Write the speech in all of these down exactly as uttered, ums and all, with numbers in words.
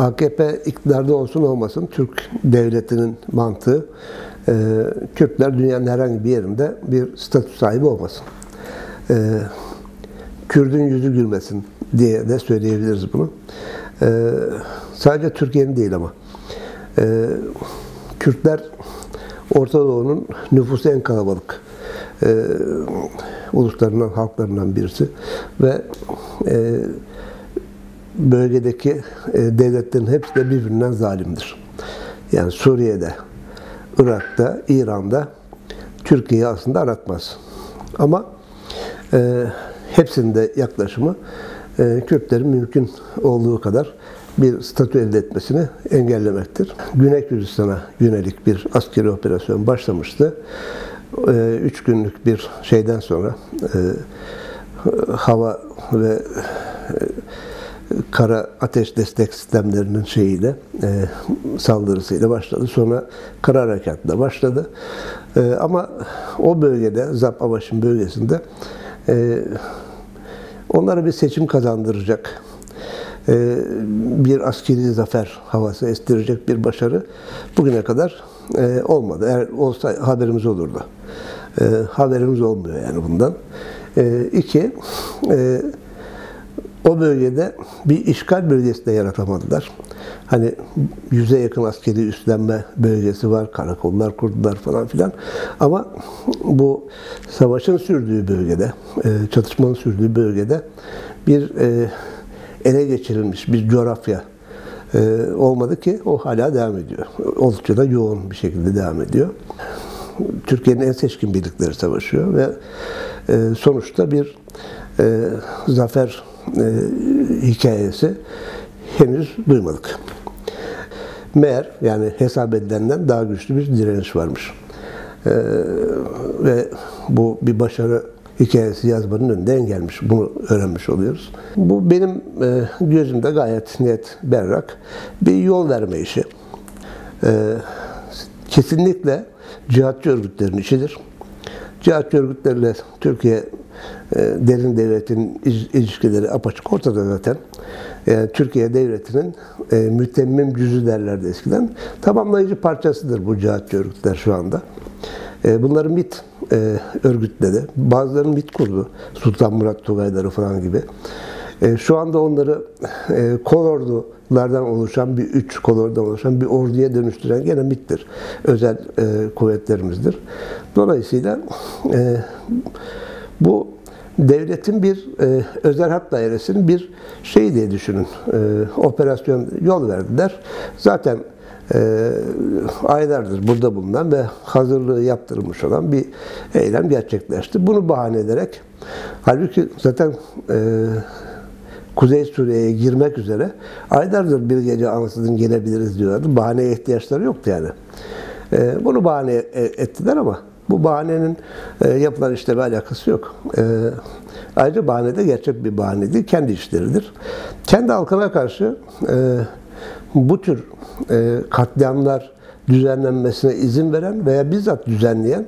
A K P iktidarda olsun olmasın Türk devletinin mantığı e, Türkler dünyanın herhangi bir yerinde bir statü sahibi olmasın. E, Kürdün yüzü gülmesin diye de söyleyebiliriz bunu. E, sadece Türkiye'nin değil ama. E, Kürtler Orta Doğu'nun nüfusu en kalabalık e, uluslarından, halklarından birisi ve e, bölgedeki devletlerin hepsi de birbirinden zalimdir. Yani Suriye'de, Irak'ta, İran'da Türkiye'yi aslında aratmaz. Ama e, hepsinde yaklaşımı e, Kürtlerin mümkün olduğu kadar bir statü elde etmesini engellemektir. Güney Kürdistan'a yönelik bir askeri operasyon başlamıştı. E, üç günlük bir şeyden sonra e, hava ve e, kara ateş destek sistemlerinin şeyiyle, e, saldırısıyla başladı. Sonra kara harekatla başladı. E, ama o bölgede, Zap Avaş'ın bölgesinde e, onlara bir seçim kazandıracak, e, bir askeri zafer havası estirecek bir başarı bugüne kadar e, olmadı. Eğer olsa haberimiz olurdu. E, haberimiz olmuyor yani bundan. E, iki, e, O bölgede bir işgal bölgesi de yaratamadılar. Hani yüze yakın askeri üstlenme bölgesi var, karakollar kurdular falan filan. Ama bu savaşın sürdüğü bölgede, çatışmanın sürdüğü bölgede bir ele geçirilmiş bir coğrafya olmadı ki o hala devam ediyor. Oldukça da yoğun bir şekilde devam ediyor. Türkiye'nin en seçkin birlikleri savaşıyor ve sonuçta bir zafer E, hikayesi henüz duymadık. Meğer yani hesap edilenden daha güçlü bir direniş varmış. E, ve bu bir başarı hikayesi yazmanın önünden gelmiş. Bunu öğrenmiş oluyoruz. Bu benim e, gözümde gayet net, berrak bir yol verme işi. E, kesinlikle cihatçı örgütlerin işidir. Cihatçı örgütlerle Türkiye derin devletin ilişkileri apaçık ortada zaten. Yani Türkiye devletinin e, mütemmim cüzü derlerdi eskiden. Tamamlayıcı parçasıdır bu cihatçı örgütler şu anda. E, bunları MIT e, örgütledi. Bazıları MIT kurdu. Sultan Murat Tugayları falan gibi. E, şu anda onları e, kolordulardan oluşan bir üç, kolordudan oluşan bir orduya dönüştüren gene MIT'tir. Özel e, kuvvetlerimizdir. Dolayısıyla e, bu devletin bir e, özel harp dairesinin bir şey diye düşünün. E, operasyon yol verdiler. Zaten e, aylardır burada bulunan ve hazırlığı yaptırılmış olan bir eylem gerçekleşti. Bunu bahane ederek, halbuki zaten e, Kuzey Suriye'ye girmek üzere aylardır bir gece ansızın gelebiliriz diyorlardı. Bahaneye ihtiyaçları yoktu yani. E, bunu bahane ettiler ama bu bahanenin e, yapılan işleme alakası yok. E, ayrıca bahane de gerçek bir bahane değil, kendi işleridir. Kendi halkına karşı e, bu tür e, katliamlar düzenlenmesine izin veren veya bizzat düzenleyen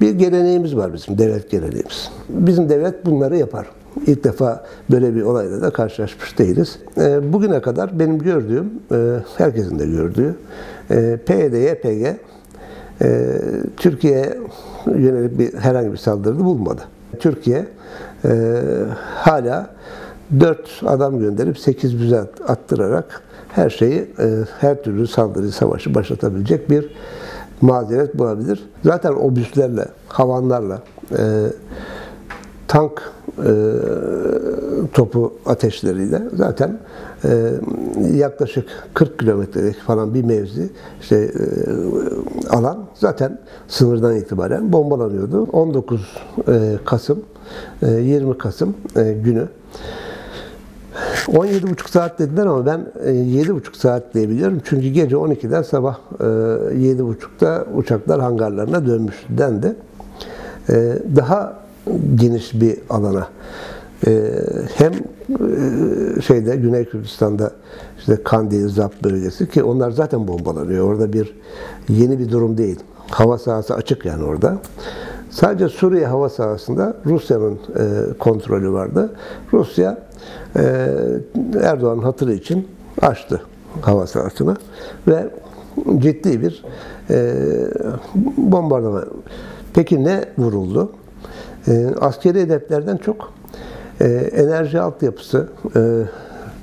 bir geleneğimiz var bizim, devlet geleneğimiz. Bizim devlet bunları yapar. İlk defa böyle bir olayla da karşılaşmış değiliz. E, bugüne kadar benim gördüğüm, e, herkesin de gördüğü e, P Y D Y P G, Ee, Türkiye'ye yönelik bir, herhangi bir saldırı bulmadı. Türkiye e, hala dört adam gönderip sekiz füze attırarak her şeyi, e, her türlü saldırı, savaşı başlatabilecek bir mazeret bulabilir. Zaten obüslerle, havanlarla, e, tank e, topu ateşleriyle zaten e, yaklaşık kırk kilometrelik falan bir mevzi işte, e, alan zaten sınırdan itibaren bombalanıyordu. on dokuz e, Kasım, e, yirmi Kasım e, günü on yedi buçuk saat dediler ama ben e, yedi buçuk saat diye biliyorum. Çünkü gece on ikiden sabah e, yedi buçukta uçaklar hangarlarına dönmüş dendi. E, daha geniş bir alana ee, hem e, şeyde Güney Kürdistan'da işte Kandiya Zap bölgesi ki onlar zaten bombalanıyor. Orada bir yeni bir durum değil. Hava sahası açık yani orada. Sadece Suriye hava sahasında Rusya'nın e, kontrolü vardı. Rusya e, Erdoğan'ın hatırı için açtı hava sahasına ve ciddi bir e, bombardama. Peki ne vuruldu? E, askeri hedeflerden çok e, enerji altyapısı, e,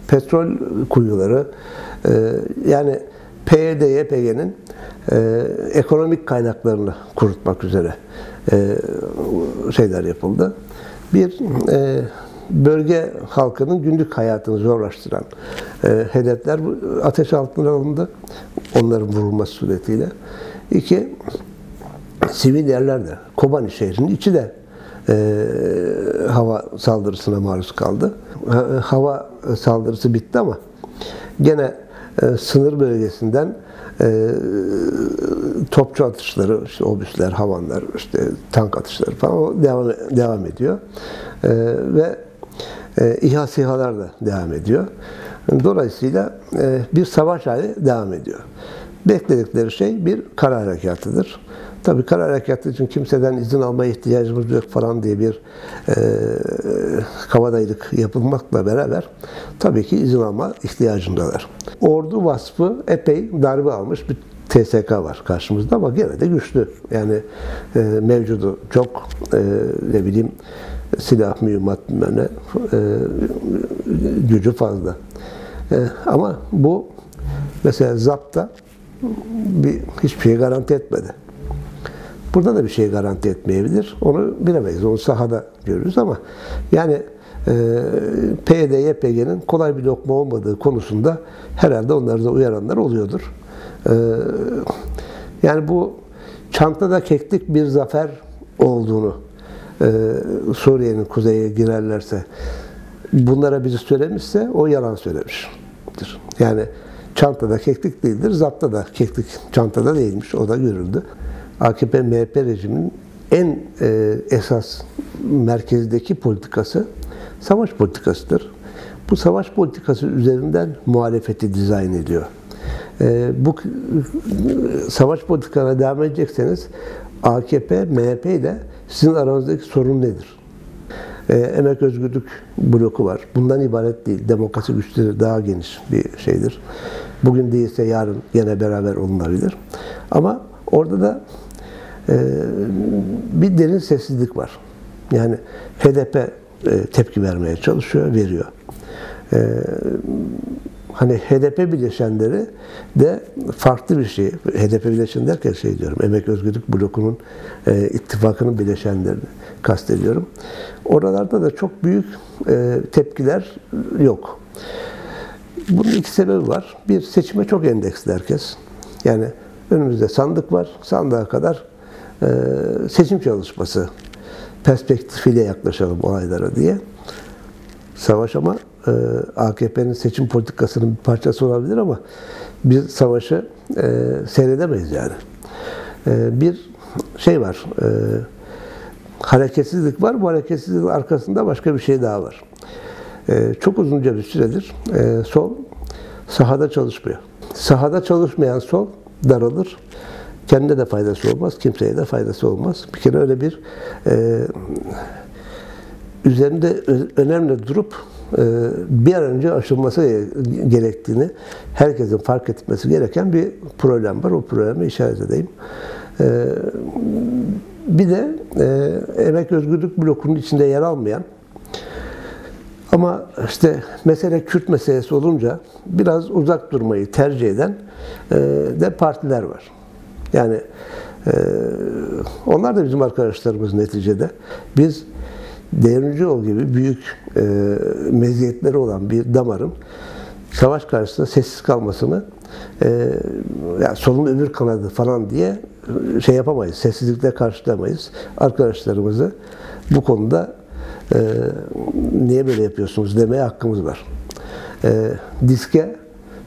petrol kuyuları, e, yani P Y D Y P G'nin e, ekonomik kaynaklarını kurutmak üzere e, şeyler yapıldı. Bir e, bölge halkının günlük hayatını zorlaştıran e, hedefler ateş altına alındı, onların vurulması suretiyle. İki, sivil yerlerde, Kobani şehrinin içi de e, hava saldırısına maruz kaldı. Hava saldırısı bitti ama gene e, sınır bölgesinden e, topçu atışları, işte obüsler, havanlar, işte tank atışları falan devam, devam ediyor. E, ve e, İHA SİHA'lar da devam ediyor. Dolayısıyla e, bir savaş hali devam ediyor. Bekledikleri şey bir kara harekatıdır. Tabii kara harekatı için kimseden izin almaya ihtiyacımız yok falan diye bir e, kavadayılık yapılmakla beraber tabii ki izin alma ihtiyacındalar. Ordu vasfı epey darbe almış bir T S K var karşımızda ama gene de güçlü. Yani e, mevcudu çok, e, ne bileyim, silah, mühimmat, e, gücü fazla. E, ama bu mesela Zap'ta bir, hiçbir şey garanti etmedi. Burada da bir şey garanti etmeyebilir. Onu bilemeyiz. Onu sahada görürüz ama yani e, P Y D Y P G'nin kolay bir lokma olmadığı konusunda herhalde onları da uyaranlar oluyordur. E, yani bu çantada keklik bir zafer olduğunu e, Suriye'nin kuzeye girerlerse, bunlara bizi söylemişse o yalan söylemiştir. Yani çantada keklik değildir. Zapta da keklik çantada değilmiş. O da görüldü. A K P M H P rejiminin en e, esas merkezdeki politikası savaş politikasıdır. Bu savaş politikası üzerinden muhalefeti dizayn ediyor. E, bu savaş politikalarına devam edecekseniz A K P M H P ile sizin aranızdaki sorun nedir? E, Emek Özgürlük Bloku var. Bundan ibaret değil. Demokrasi güçleri daha geniş bir şeydir. Bugün değilse yarın yine beraber olunabilir. Ama orada da e, bir derin sessizlik var. Yani H D P e, tepki vermeye çalışıyor, veriyor. E, hani H D P bileşenleri de farklı bir şey. H D P bileşen derken şey diyorum, Emek Özgürlük Bloku'nun e, ittifakının bileşenlerini kastediyorum. Oralarda da çok büyük e, tepkiler yok. Bunun iki sebebi var. Bir, seçime çok endeksli herkes. Yani önümüzde sandık var. Sandığa kadar e, seçim çalışması perspektifiyle yaklaşalım olaylara diye. Savaş ama e, A K P'nin seçim politikasının bir parçası olabilir ama biz savaşı e, seyredemeyiz yani. E, bir şey var, e, hareketsizlik var. Bu hareketsizliğin arkasında başka bir şey daha var. E, çok uzunca bir süredir e, sol sahada çalışmıyor. Sahada çalışmayan sol daralır. Kendine de faydası olmaz, kimseye de faydası olmaz. Bir kere öyle bir e, üzerinde önemli durup e, bir an önce aşılması gerektiğini herkesin fark etmesi gereken bir problem var. O problemi işaret edeyim. E, bir de e, Emek Özgürlük Bloku'nun içinde yer almayan ama işte mesele Kürt meselesi olunca biraz uzak durmayı tercih eden e, de partiler var. Yani e, onlar da bizim arkadaşlarımız neticede. Biz devrimci yol gibi büyük e, meziyetleri olan bir damarın savaş karşısında sessiz kalmasını e, yani solun öbür kanadı falan diye şey yapamayız, sessizlikle karşılamayız. Arkadaşlarımızı bu konuda Ee, niye böyle yapıyorsunuz demeye hakkımız var. Ee, diske,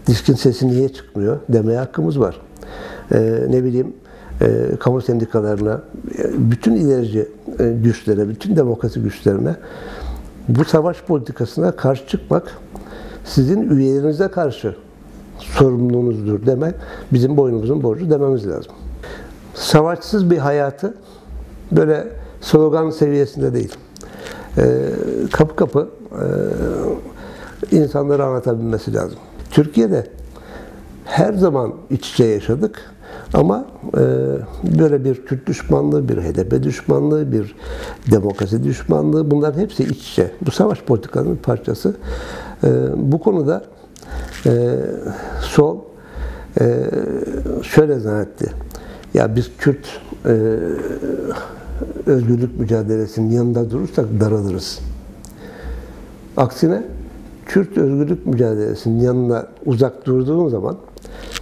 diskin sesi niye çıkmıyor demeye hakkımız var. Ee, ne bileyim, e, kamu sendikalarına, bütün ilerici e, güçlere, bütün demokrasi güçlerine bu savaş politikasına karşı çıkmak sizin üyelerinize karşı sorumluluğunuzdur demek, bizim boynumuzun borcu dememiz lazım. Savaşsız bir hayatı böyle slogan seviyesinde değil, kapı kapı insanları anlatabilmesi lazım. Türkiye'de her zaman iç içe yaşadık. Ama e, böyle bir Kürt düşmanlığı, bir H D P düşmanlığı, bir demokrasi düşmanlığı, bunların hepsi iç içe. Bu savaş politikalarının parçası. E, bu konuda e, sol e, şöyle zannetti. Ya biz Kürt e, özgürlük mücadelesinin yanında durursak daralırız. Aksine Kürt özgürlük mücadelesinin yanına uzak durduğun zaman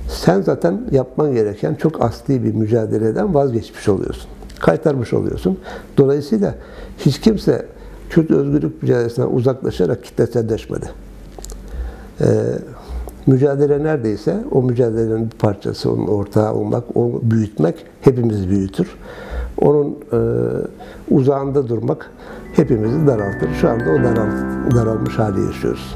sen zaten yapman gereken çok asli bir mücadeleden vazgeçmiş oluyorsun. Kaytarmış oluyorsun. Dolayısıyla hiç kimse Kürt özgürlük mücadelesinden uzaklaşarak kitleselleşmedi. Ee, mücadele neredeyse o mücadelenin bir parçası, onun ortağı olmak, onu büyütmek hepimizi büyütür. Onun e, uzağında durmak hepimizi daraltır. Şu anda o daral, daralmış hali yaşıyoruz.